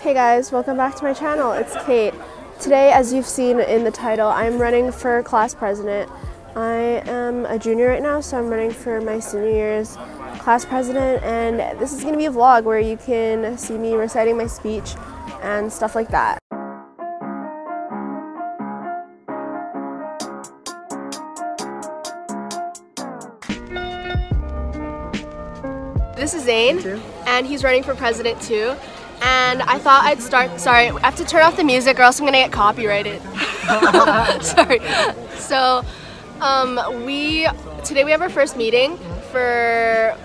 Hey guys, welcome back to my channel. It's Kate. Today, as you've seen in the title, I'm running for class president. I am a junior right now, so I'm running for my senior year's class president, and this is going to be a vlog where you can see me reciting my speech and stuff like that. This is Zane, and he's running for president too. And I thought I'd start, sorry, I have to turn off the music or else I'm gonna get copyrighted. Sorry. So, today we have our first meeting for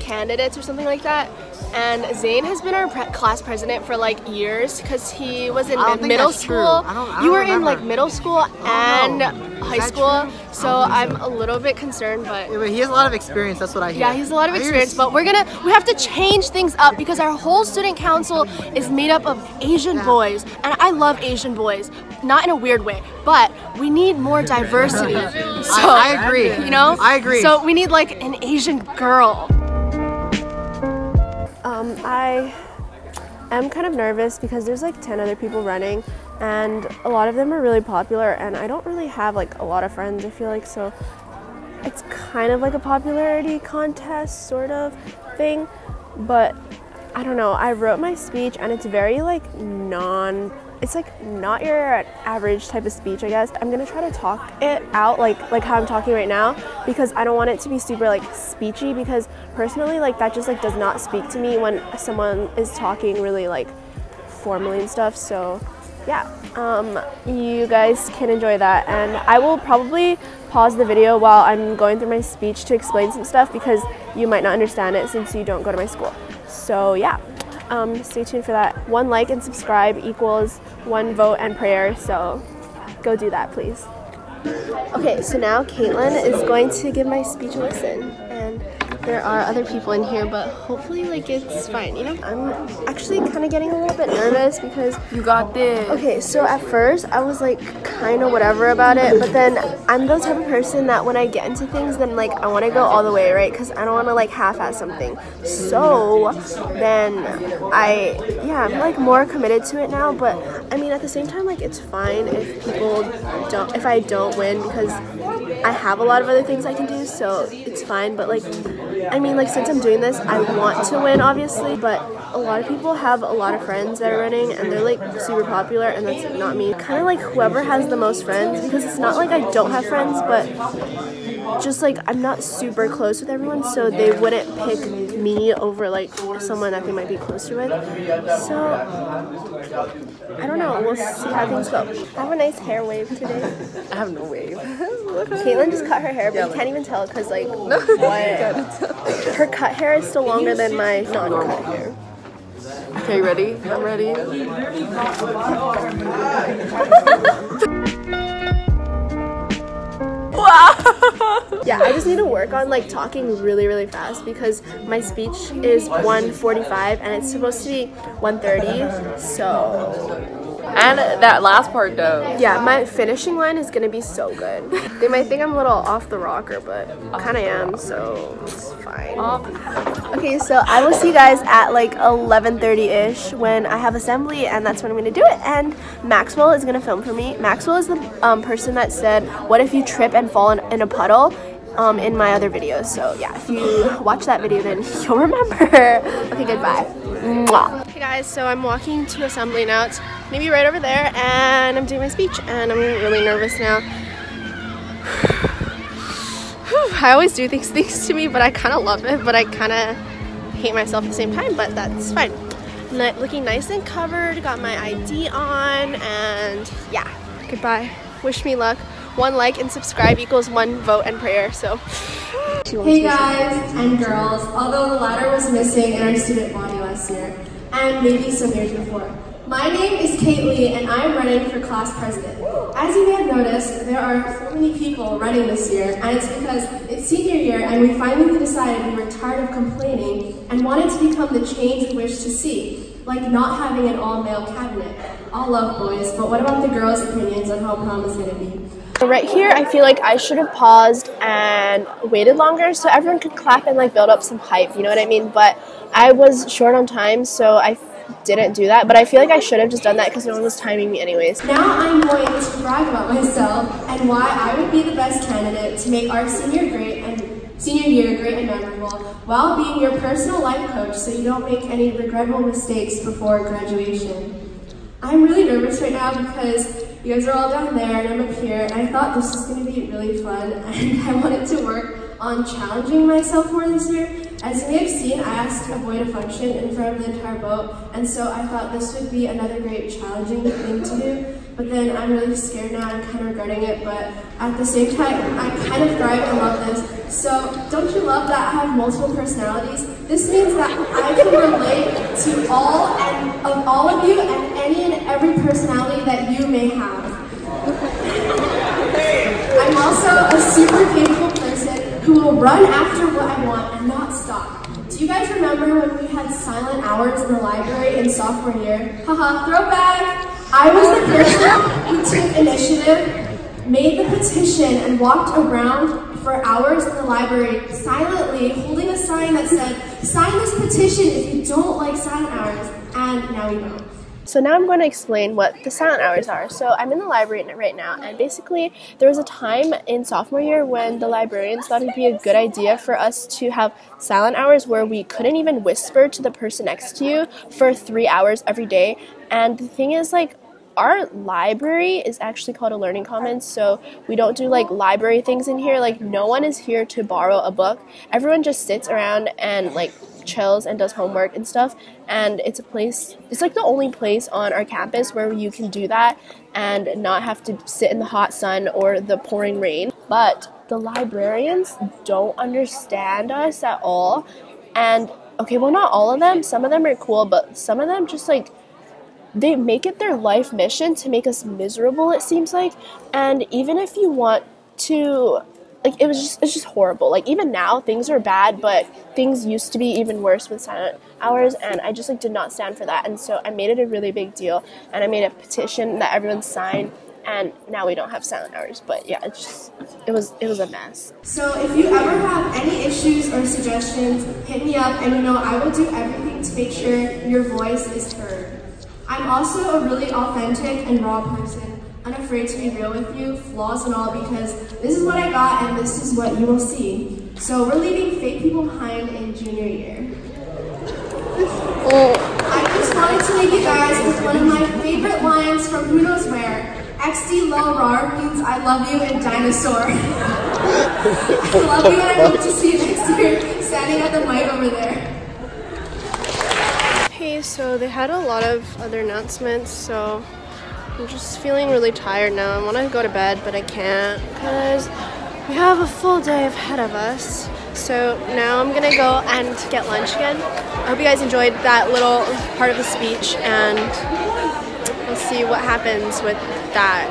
candidates or something like that. And Zane has been our class president for like years because he was in middle school. I don't you were remember. In like middle school and high school, so I'm a little bit concerned. But yeah, but he has a lot of experience. That's what I hear. Yeah, he's a lot of experience. But we have to change things up because our whole student council is made up of Asian boys, and I love Asian boys, not in a weird way, but we need more diversity. So I agree. You know, I agree. So we need like an Asian girl. I am kind of nervous because there's like 10 other people running and a lot of them are really popular and I don't really have like a lot of friends, I feel like, so it's kind of like a popularity contest sort of thing, but I don't know. I wrote my speech and it's very like it's like not your average type of speech, I guess. I'm gonna try to talk it out like how I'm talking right now because I don't want it to be super like speechy because personally like that just like does not speak to me when someone is talking really like formally and stuff. So yeah, you guys can enjoy that, and I will probably pause the video while I'm going through my speech to explain some stuff because you might not understand it since you don't go to my school. So yeah. Stay tuned for that. One like and subscribe equals one vote and prayer, so go do that, please. Okay, so now Caitlin is going to give my speech a listen, and there are other people in here, but hopefully like it's fine, you know? I'm actually kind of getting a little bit nervous because... You got this. Okay, so at first I was like kind of whatever about it, but then I'm the type of person that when I get into things, then like I want to go all the way, right? Because I don't want to like half-ass something. So then I'm like more committed to it now, but I mean at the same time like it's fine if people don't, if I don't win because I have a lot of other things I can do, so it's fine, but like I mean, like, since I'm doing this, I want to win, obviously, but a lot of people have a lot of friends that are running, and they're, like, super popular, and that's not me. Kind of, like, whoever has the most friends, because it's not like I don't have friends, but just, like, I'm not super close with everyone, so they wouldn't pick me over, like, someone that they might be closer with. So, I don't know. We'll see how things go. I have a nice hair wave today. I have no wave. Caitlin just cut her hair, but you can't even tell, because, like, what? Her cut hair is still longer than my non-cut hair. Okay, ready? I'm ready. Wow! Yeah, I just need to work on like talking really, really fast because my speech is 1:45 and it's supposed to be 1:30, so... And that last part though. Yeah, my finishing line is gonna be so good. They might think I'm a little off the rocker, but kind of am, so it's fine. Okay, so I will see you guys at like 11:30-ish when I have assembly, and that's when I'm gonna do it. And Maxwell is gonna film for me. Maxwell is the person that said, "What if you trip and fall in a puddle?" In my other videos. So yeah, if you watch that video, then you'll remember. Okay, goodbye. Mwah. Hey guys, so I'm walking to assembly now. It's maybe right over there, and I'm doing my speech, and I'm really nervous now. I always do these things to me, but I kind of love it, but I kind of hate myself at the same time, but that's fine. Looking nice and covered, got my ID on, and yeah, goodbye. Wish me luck. One like and subscribe equals one vote and prayer, so. Hey guys and girls, although the latter was missing in our student body last year, and maybe some years before. My name is Kate Li, and I'm running for class president. As you may have noticed, there are so many people running this year, and it's because it's senior year and we finally decided we were tired of complaining and wanted to become the change we wish to see, like not having an all-male cabinet. All love boys, but what about the girls' opinions on how prom is going to be? Right here, I feel like I should have paused and waited longer so everyone could clap and like build up some hype, you know what I mean? But I was short on time, so I didn't do that, but I feel like I should have just done that because no one was timing me anyways. Now I'm going to brag about myself and why I would be the best candidate to make our senior year great and memorable while being your personal life coach so you don't make any regrettable mistakes before graduation. I'm really nervous right now because you guys are all down there and I'm up here, and I thought this was going to be really fun, and I wanted to work on challenging myself more this year. As you may have seen, I asked a boy to function in front of the entire boat, and so I thought this would be another great challenging thing to do. But then I'm really scared now, I'm kind of regretting it, but at the same time, I kind of thrive and love this. So don't you love that I have multiple personalities? This means that I can relate to all of you and any and every personality that you may have. I'm also a super capable person who will run after what I want and not stop. Do you guys remember when we had silent hours in the library in sophomore year? Haha, throwback! I was the person who took initiative, made the petition, and walked around for hours in the library silently holding a sign that said, "Sign this petition if you don't like silent hours," and now we know. So now I'm going to explain what the silent hours are. So I'm in the library right now, and basically there was a time in sophomore year when the librarians thought it would be a good idea for us to have silent hours where we couldn't even whisper to the person next to you for 3 hours every day. And the thing is, like, our library is actually called a learning commons, so we don't do like library things in here. Like, no one is here to borrow a book. Everyone just sits around and like chills and does homework and stuff, and it's like the only place on our campus where you can do that and not have to sit in the hot sun or the pouring rain. But the librarians don't understand us at all, and okay, well, not all of them, some of them are cool, but some of them just like, they make it their life mission to make us miserable, it seems like. And even if you want to, like, it's just horrible. Like, even now things are bad, but things used to be even worse with silent hours, and I just like did not stand for that. And so I made it a really big deal, and I made a petition that everyone signed, and now we don't have silent hours. But yeah, it was a mess. So if you ever have any issues or suggestions, hit me up, and you know I will do everything to make sure your voice is heard. I'm also a really authentic and raw person, unafraid to be real with you, flaws and all, because this is what I got and this is what you will see. So we're leaving fake people behind in junior year. I just wanted to leave you guys with one of my favorite lines from Who Knows Where. XD Lol Rar means I love you and dinosaur. I love you, and I hope to see you next year standing at the mic over there. Hey, so they had a lot of other announcements, so I'm just feeling really tired now. I want to go to bed, but I can't because we have a full day ahead of us. So now I'm gonna go and get lunch again. I hope you guys enjoyed that little part of the speech, and we'll see what happens with that.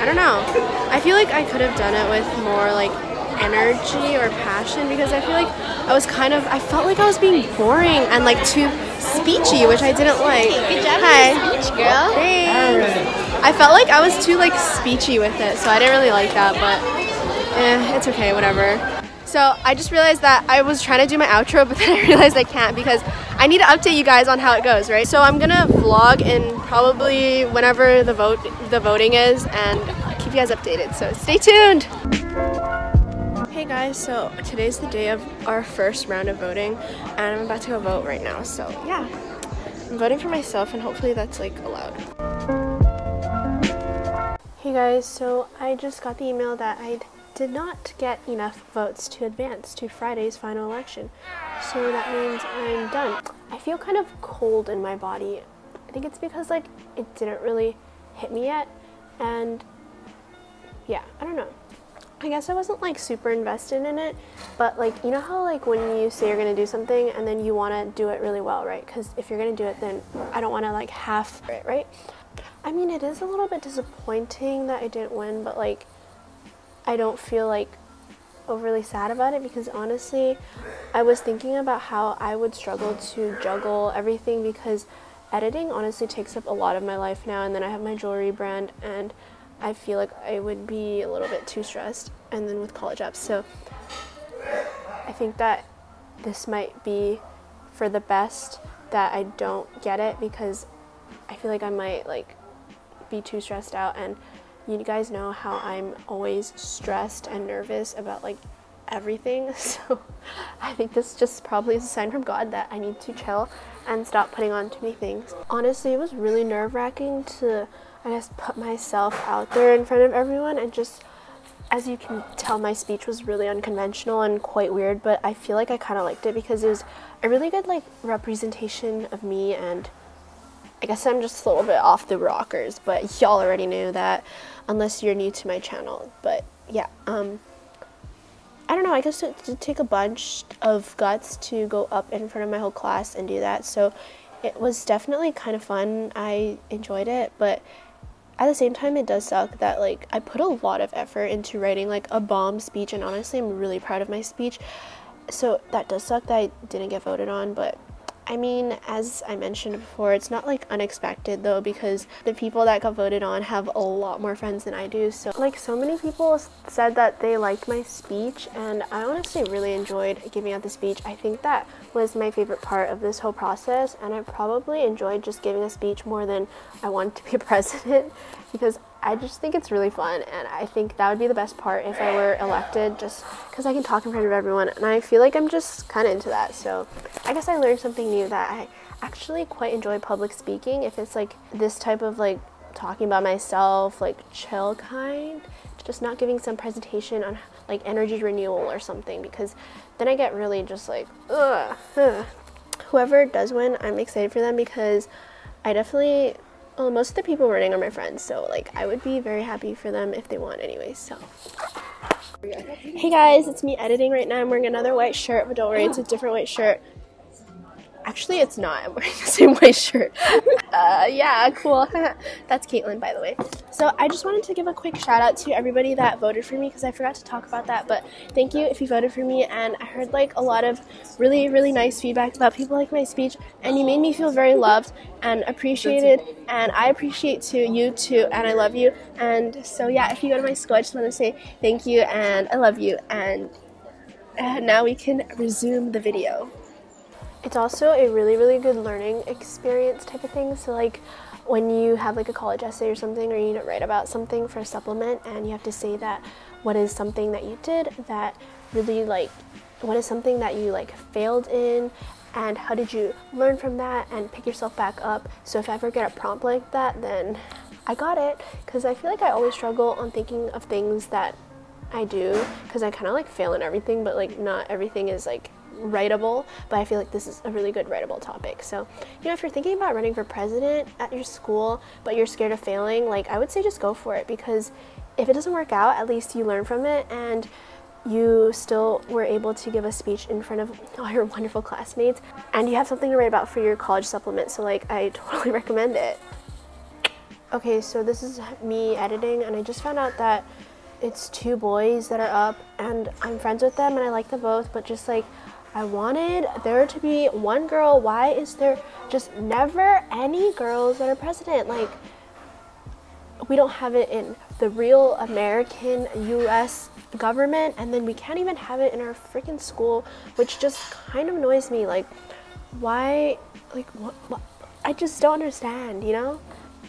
I don't know. I feel like I could have done it with more like energy or passion, because I feel like I felt like I was being boring and like too speechy, which I didn't like. Good job on your speech, girl. Thanks. I felt like I was too like speechy with it, so I didn't really like that, but it's okay, whatever. So I just realized that I was trying to do my outro, but then I realized I can't because I need to update you guys on how it goes, right? So I'm gonna vlog in probably whenever the voting is, and I'll keep you guys updated, so stay tuned. Hey guys, so today's the day of our first round of voting, and I'm about to go vote right now, so yeah. I'm voting for myself, and hopefully that's like allowed. Hey guys, so I just got the email that I did not get enough votes to advance to Friday's final election, so that means I'm done. I feel kind of cold in my body. I think it's because like it didn't really hit me yet, and yeah, I don't know. I guess I wasn't like super invested in it, but like, you know how like when you say you're gonna do something and then you want to do it really well, right? Because if you're gonna do it, then I don't want to like half it, right? I mean, it is a little bit disappointing that I didn't win, but like I don't feel like overly sad about it, because honestly I was thinking about how I would struggle to juggle everything, because editing honestly takes up a lot of my life now, and then I have my jewelry brand, and I feel like I would be a little bit too stressed, and then with college apps. So I think that this might be for the best, that I don't get it, because I feel like I might be too stressed out, and you guys know how I'm always stressed and nervous about everything. So I think this just probably is a sign from God that I need to chill and stop putting on too many things. Honestly, it was really nerve-wracking to, I guess, put myself out there in front of everyone, and just, as you can tell, my speech was really unconventional and quite weird, but I feel like I kind of liked it because it was a really good representation of me. And I guess I'm just a little bit off the rockers, but y'all already knew that unless you're new to my channel. But yeah, I don't know, I guess it did take a bunch of guts to go up in front of my whole class and do that, so it was definitely kind of fun. I enjoyed it, but at the same time, it does suck that I put a lot of effort into writing a bomb speech, and honestly, I'm really proud of my speech, so that does suck that I didn't get voted on. But I mean, as I mentioned before, it's not unexpected though, because the people that got voted on have a lot more friends than I do. So so many people said that they liked my speech, and I honestly really enjoyed giving out the speech. I think that was my favorite part of this whole process, and I probably enjoyed just giving a speech more than I wanted to be a president, because I just think it's really fun, and I think that would be the best part if I were elected, just because I can talk in front of everyone, and I feel like I'm just kind of into that. So I guess I learned something new, that I actually quite enjoy public speaking, if it's this type of talking about myself, chill kind, just not giving some presentation on energy renewal or something, because then I get really just ugh. Whoever does win, I'm excited for them, because I definitely, well, most of the people running are my friends, so I would be very happy for them if they want anyway, so. Hey guys, it's me editing right now. I'm wearing another white shirt, but don't worry, it's a different white shirt. Actually, it's not. I'm wearing the same white shirt. Yeah, cool. That's Caitlin, by the way. So I just wanted to give a quick shout out to everybody that voted for me, because I forgot to talk about that, but thank you if you voted for me. And I heard a lot of really, really nice feedback about people like my speech, and you made me feel very loved and appreciated, and I appreciate you too, and I love you. And so yeah, if you go to my school, I just want to say thank you and I love you. And now we can resume the video. It's also a really, really good learning experience type of thing. So when you have a college essay or something, or you need to write about something for a supplement, and you have to say that what is something that you did that really what is something that you failed in, and how did you learn from that and pick yourself back up. So if I ever get a prompt like that, then I got it, because I feel like I always struggle on thinking of things that I do, because I kind of fail in everything, but not everything is writable, but I feel like this is a really good writable topic. So if you're thinking about running for president at your school but you're scared of failing, I would say just go for it, because if it doesn't work out, at least you learn from it, and you still were able to give a speech in front of all your wonderful classmates, and you have something to write about for your college supplement. So I totally recommend it. Okay, so this is me editing, and I just found out that it's two boys that are up, and I'm friends with them and I like them both, but just I wanted there to be one girl. Why is there just never any girls that are president? We don't have it in the real American US government, and then we can't even have it in our freaking school, which just kind of annoys me. Why? What? I just don't understand,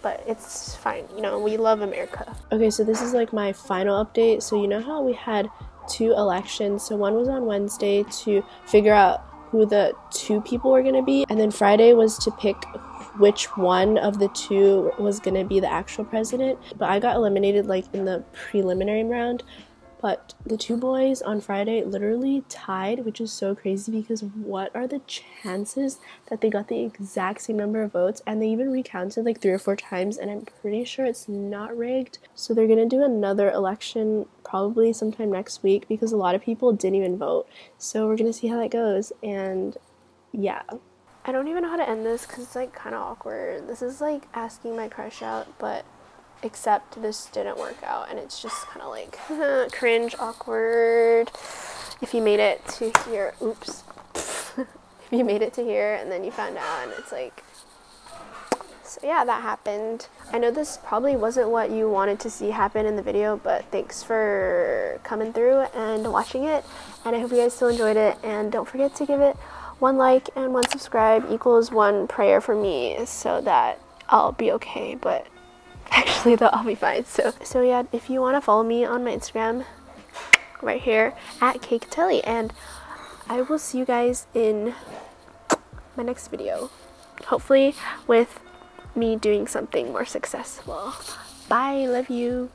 But it's fine, we love America. Okay, so this is my final update. So you know how we had two elections, so one was on Wednesday to figure out who the two people were gonna be, and then Friday was to pick which one of the two was gonna be the actual president. But I got eliminated in the preliminary round, but the two boys on Friday literally tied, which is so crazy, because what are the chances that they got the exact same number of votes? And they even recounted 3 or 4 times, and I'm pretty sure it's not rigged. So they're gonna do another election probably sometime next week, because a lot of people didn't even vote. So we're gonna see how that goes. And yeah, I don't even know how to end this, because it's kind of awkward. This is asking my crush out, but except this didn't work out, and it's just kind of cringe, awkward. If you made it to here, oops. If you made it to here and then you found out, and it's so yeah, that happened. I know this probably wasn't what you wanted to see happen in the video, but thanks for coming through and watching it, and I hope you guys still enjoyed it, and don't forget to give it One like and one subscribe equals one prayer for me so that I'll be okay, but actually that I'll be fine. So yeah, if you want to follow me on my Instagram right here at Kate Li, and I will see you guys in my next video, hopefully with me doing something more successful. Bye, love you.